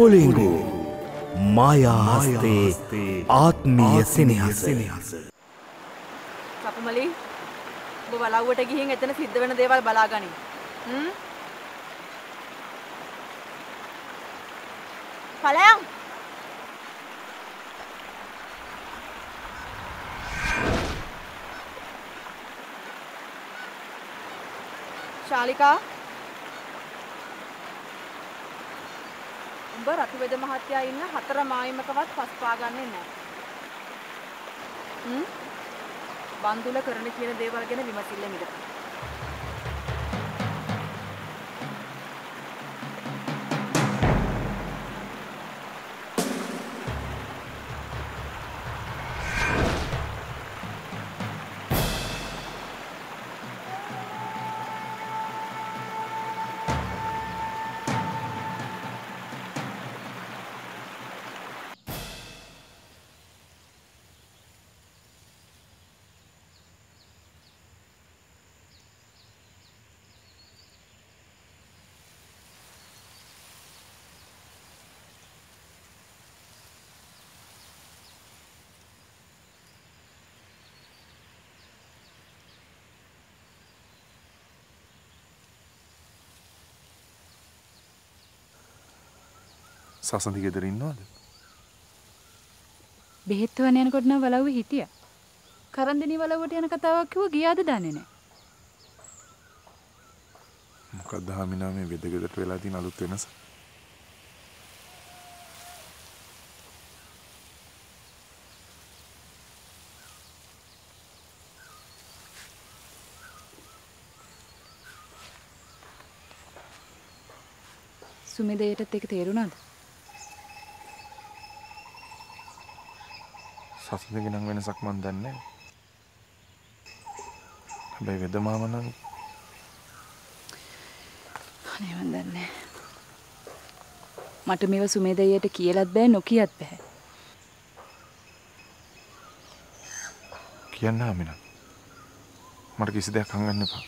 बोलेंगे माया हस्ते आत्मीय सिनेहासे पापमली ඔබ බලවුවට ගිහින් එතන සිද්ධ වෙන දේවල් බලා ගනින් පලයන් ශාලිකා උඹ රතුවේද මහත්තයා ඉන්න හතර මායිමකවත් පස් පාගන්නේ නැහැ. බන්දුල කරන කියන දේවල් ගැන විමසිල්ල මිදක්. සසන්ති ගෙදර ඉන්නවද? බෙහෙත් හොයන යනකොට නම් වලව්ව හිටියා. කරන්දෙනි වලව්වට යන කතාවක් කිව්ව ගියාද දන්නේ නැහැ. මොකද හාමිනා මේ වෙදගෙදරට වෙලා තියෙන අලුත් වෙනස? සුමේදයටත් ඒක තේරුණාද? සසඳ ගෙනන් වෙනසක් මන් දන්නේ නැහැ. වෙද මාම නම් අනේ මන් දන්නේ. මට මේව සුමේදයට කියලාත් බෑ නොකියත් බෑ. කියන්න ආමිනා. මට කිසි දෙයක් හංගන්න එපා.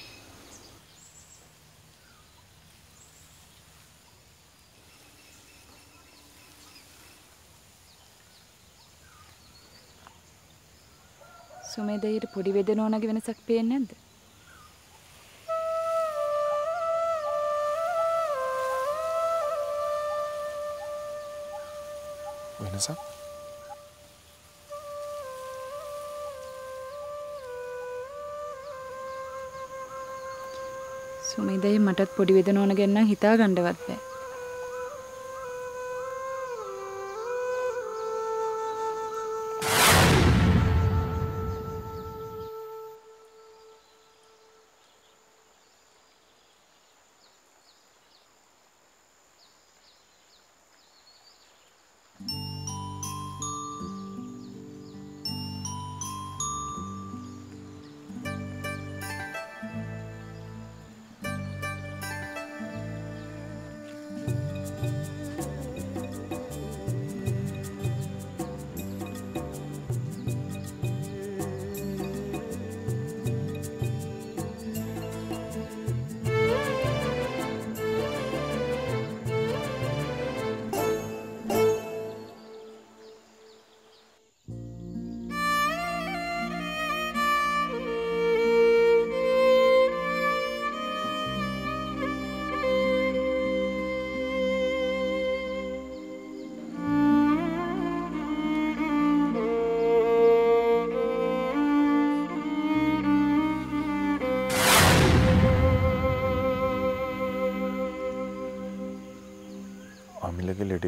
සුමේදයට පොඩි වෙදන ඕනගේ වෙනසක් පේන්නේ නැද්ද? වෙනසක්? සුමේදේ මටත් පොඩි වෙදන ඕන ගැන නම් හිතා ගන්නවත් බෑ.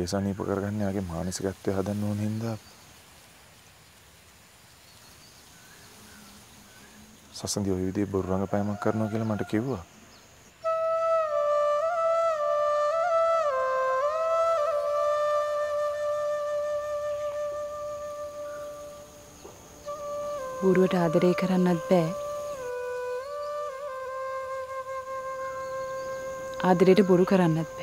ऐसा नहीं पकड़ करने आगे मानसिक अत्याधन नोन हिंदा ससंदी हुई थी बुर्रांग पैमा करने के लिए मटकी हुआ बुर्रोट आदरे करना नब्बे आदरे टे बुर्रो करना नब्बे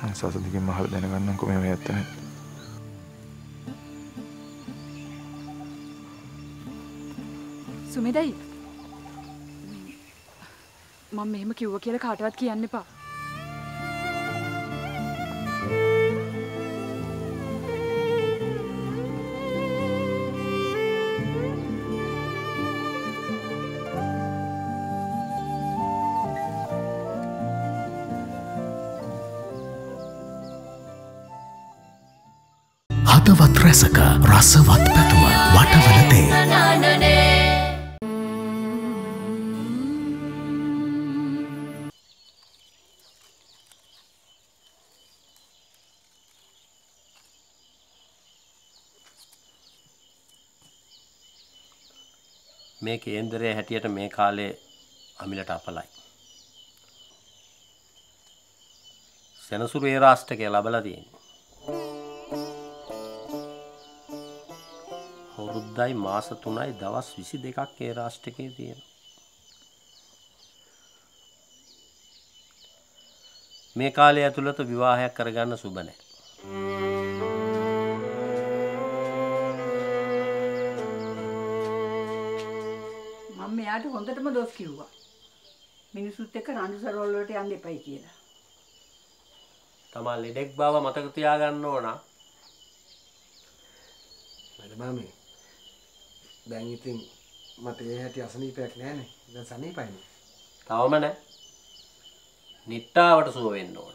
है सास ने कि महाल देने का ना को मैं आता है सुमिदाई मम्मी में क्यों अकेले खाट वाट किया नहीं पा හදවත් රසක රසවත් පැතුම වටවල තේ මේ කේන්දරයේ හැටියට මේ කාලේ අමිලට අපලයි සෙනසුරු ඒ රාෂ්ටකය ලැබලා තියෙනවා दाई मास तुनाई दवा स्विसी देखा के राष्ट्र के दिए मैं काले अतुल तो विवाह है करगा न सुबह ने मम्मी यार तो होंदे तो मैं दोष क्यों हुआ मैंने सूते का नानी सरोल लोटे आंधे पाई किया तमाले देख बाबा मत कुतिया आगर नो ना मेरे मामी දැන් ඉතින් මට ඒ හැටි අසනීපයක් නැහැ නේ. දැන් සනීපයිනේ. තවම නැහැ. නිට්ටාවට සුව වෙන්න ඕන.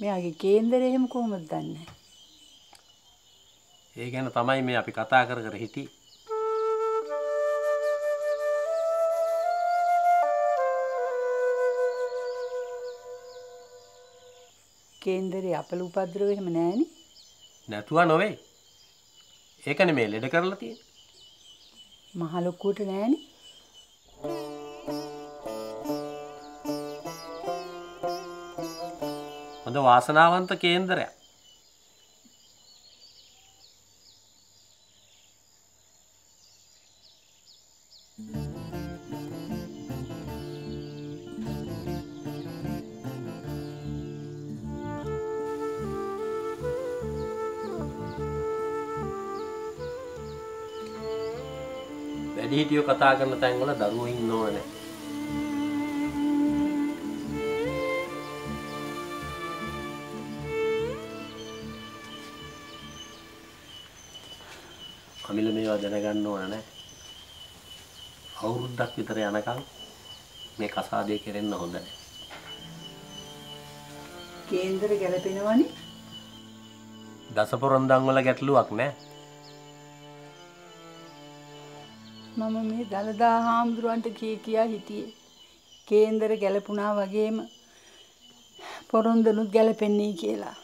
මෙයාගේ කේන්දරේ එහෙම කොහොමද දන්නේ? ඒ ගැන තමයි මේ අපි කතා කර හිටි. කේන්දරේ අපල උපද්‍රව එහෙම නැහැ නේ. නැතුව නොවේ. ඒකනේ මේ ලෙඩ කරලා තියෙන්නේ. මහලොකුට නෑනේ හොඳ වාසනාවන්ත කේන්දරයක් वीडियो कथा करने टाइम वाला दारू ही नो है अमिल में वादन करने नो है और डक इधर आना काम मैं कसा दे के रहना होता है केंद्र के लिए पीने वाली दसपोरंदांग वाला क्या तलु आकने මම මේ දලදා හාමුදුරන්ට කී කියා හිටියේ කේන්දර ගැලපුණා වගේම පොරොන්දුනුත් ගැලපෙන්නේ කියලා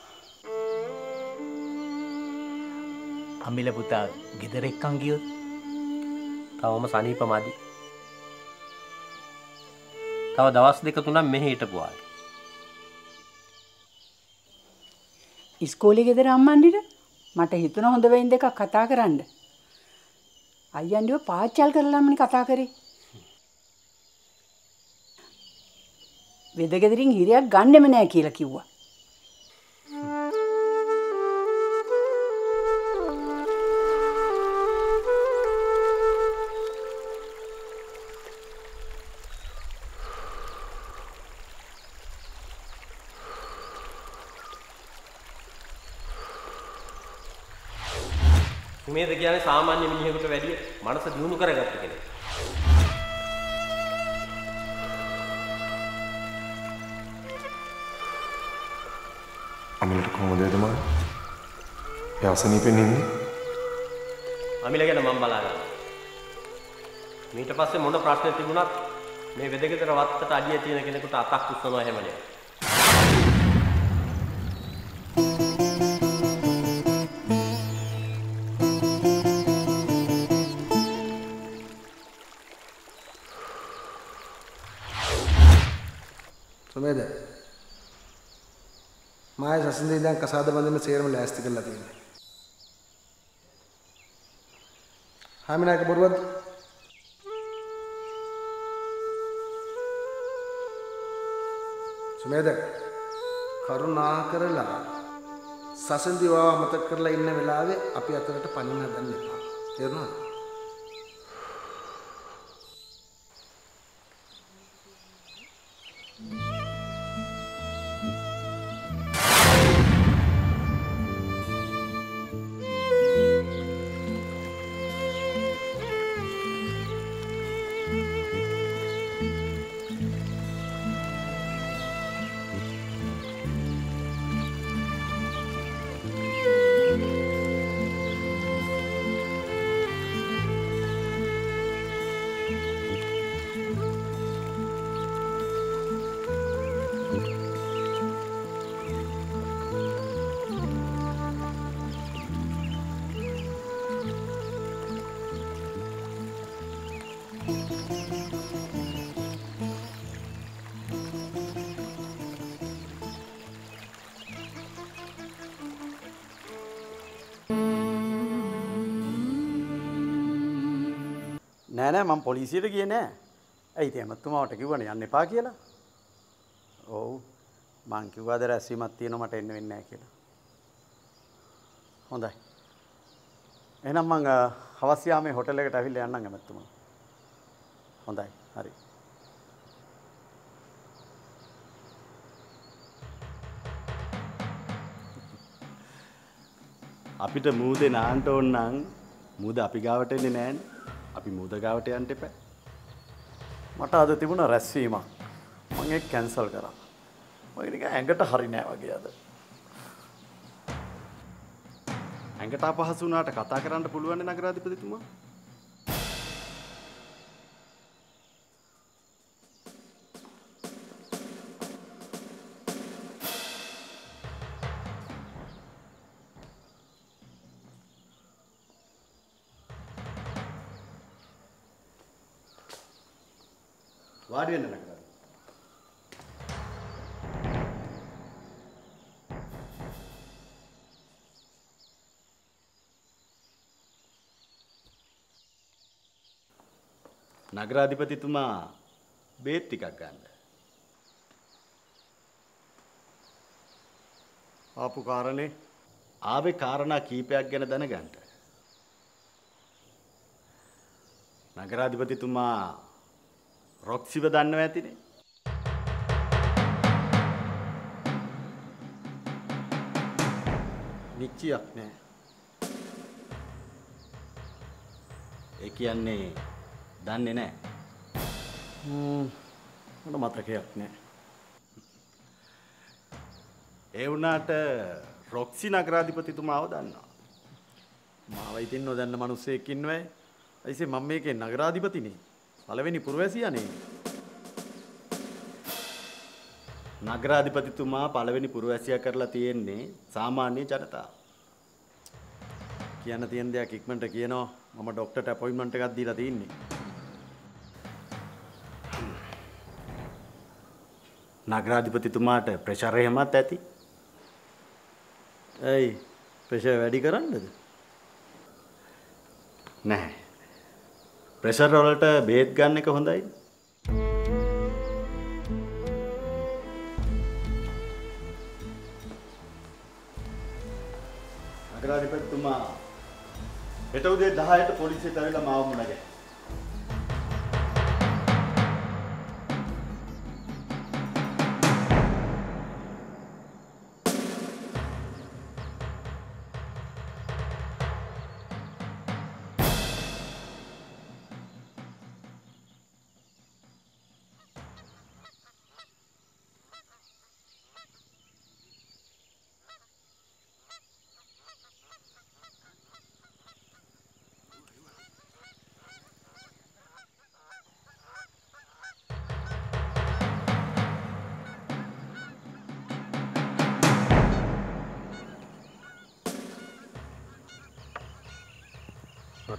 අමිල පුතා ගෙදර එක්කන් ගියොත් තවම සනීපමදි තව දවස් දෙක තුනක් මෙහෙ හිටපුවා ඉස්කෝලේ ගෙදර අම්මන්ඩිට මට හිතුණා හොඳ වෙයින් දෙකක් කතා කරන්න අයියන්ව පාචල් කරලා මම කතා කරේ. වෙදගෙදරින් හිරයක් ගන්නෙම නෑ කියලා කිව්වා. මේ දෙක කියන්නේ සාමාන්‍ය මිනිහෙකුට වැඩිය මනස දියුණු කරගත්ත කෙනෙක්. අමිලට කොහොමද එදම? යාසනීපෙන්නේ නේද? අමිල ගැන මම බලාගන්න. ඊට පස්සේ මොන ප්‍රශ්න තිබුණත් මේ වෙදගෙදර වත්තට අඩිය තියෙන කෙනෙකුට අතක් උස්සනවා හැම වෙලේම. माया ससंदे इधर कसाद बंदे में शेर में लास्ट कर लाती है। हामीन आके बर्बाद सुमेध කරුණා කරලා සසෙන් දිවා මතක කරලා ඉන්න වෙලාවේ අපි අතරට පණින්න හදන්න එපා. තේරුණාද? නෑ මම පොලිසියට ගියේ නෑ. ඇයි තේ මතුමාට කිව්වනේ යන්න එපා කියලා. ඔව් මං කිව්වාද රැස්වීමක් තියෙනවා මට එන්න වෙන්නේ නෑ කියලා. හොඳයි. එහෙනම් මං හවස් යාමේ හොටල් එකට ඇවිල්ලා යන්නම් මතුමා. හොඳයි. හරි. අපිට මූදේ නාන්න ඕන නම් මූද අපි ගාවට එන්නේ නෑනේ. අපි මුදගාවට යන්න එපා. මට අද තිබුණා රැස්වීමක්. මම ඒක කැන්සල් කරා. මම නිකන් ඇඟට හරි නෑ වගේ අද. ඇඟට අපහසු වුණාට කතා කරන්න පුළුවන් නේ නගරාධිපතිතුමා. What do you know? Nagaradhipatituma, Betika Ganda. Apu Karane, Ave Karana Kipak Ganadana Ganda. Nagaradhipatituma. Roxy was done with it. Nichi Akne Ekiane done in it. What a matter here. Eunata Roxy Nagaradhipati to Maudan. I didn't know that the Manuse Kinway. I say, Mamake Nagaradhipatini. Alawini Purvesiya ne. Nagaradhipatituma Alawini Purvesiya karla tiyenne samanya janata. Kiyanna tiyen deyak ikmanta kiyanawa mama doctor ට appointment එකක් දීලා තින්නේ. නගරාධිපතිතුමාට pressure එහෙමත් ඇති. ඇයි pressure වැඩි කරන්නද? නැහැ. Pressure වලට බේත් ගන්න එක හොඳයි. අගරාධිපතිතුමා හෙට උදේ 10ට පොලිසියට ඇවිල්ලා මාව මුණ ගැහෙන්න.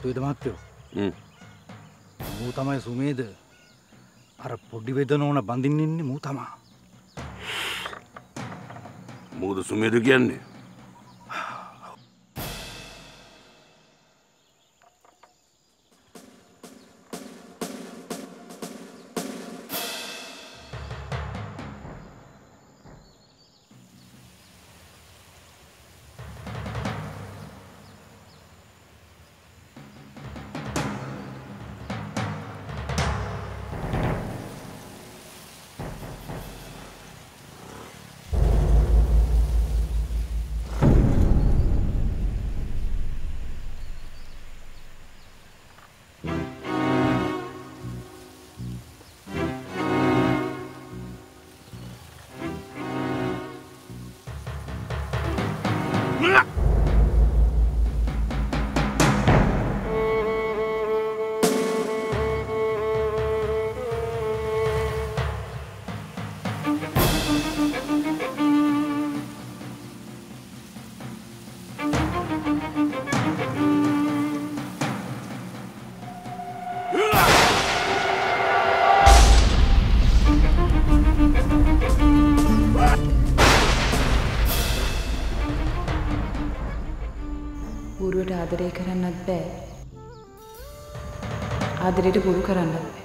With Matthew, Mutama is made a podivedan on a bandin in Mutama. Move the Sumid again. Guru's adhare karannad be. Adhare to Guru karannad be.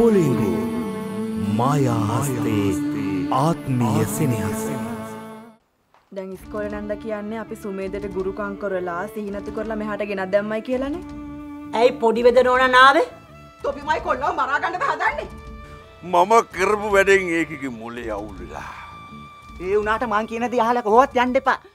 Pulingu Maya haste aatmiya sinihase. Dan iskole nanda kiyanne api Sumedata gurukam karala sihinathu karala mehata gena dammai kiyalane. Ai podi wedanona naawe? Topimai kollawa mara ganna hadanne. Mama karapu weden ekige mule awulula. E unata man kiyana de ahala kohowath yanna epa.